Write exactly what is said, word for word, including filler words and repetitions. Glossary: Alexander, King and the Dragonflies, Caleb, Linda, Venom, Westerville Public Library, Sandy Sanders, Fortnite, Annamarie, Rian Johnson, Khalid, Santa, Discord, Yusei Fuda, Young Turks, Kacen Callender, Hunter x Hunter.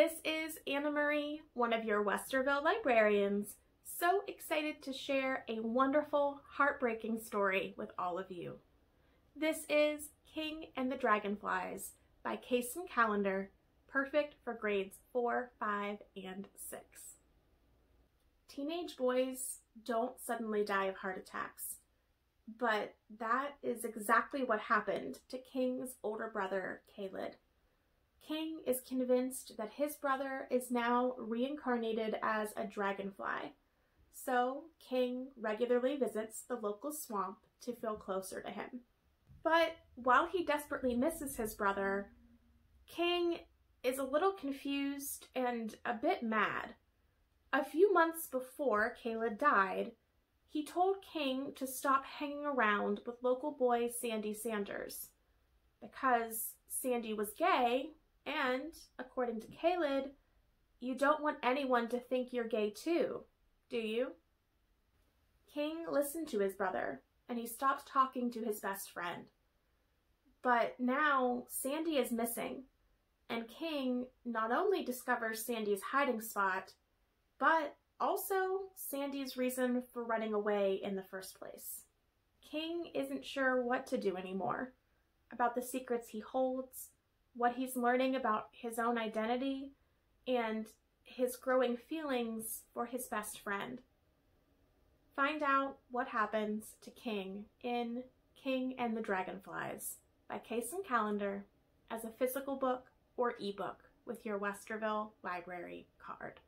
This is Annamarie, one of your Westerville librarians. So excited to share a wonderful, heartbreaking story with all of you. This is King and the Dragonflies by Kacen Callender, perfect for grades four, five, and six. Teenage boys don't suddenly die of heart attacks, but that is exactly what happened to King's older brother, Khalid. King is convinced that his brother is now reincarnated as a dragonfly, so King regularly visits the local swamp to feel closer to him. But while he desperately misses his brother, King is a little confused and a bit mad. A few months before Caleb died, he told King to stop hanging around with local boy Sandy Sanders, because Sandy was gay, and, according to Caleb, you don't want anyone to think you're gay too, do you? King listened to his brother, and he stopped talking to his best friend. But now, Sandy is missing, and King not only discovers Sandy's hiding spot, but also Sandy's reason for running away in the first place. King isn't sure what to do anymore, about the secrets he holds, what he's learning about his own identity, and his growing feelings for his best friend. Find out what happens to King in King and the Dragonflies by Kacen Callender as a physical book or ebook with your Westerville library card.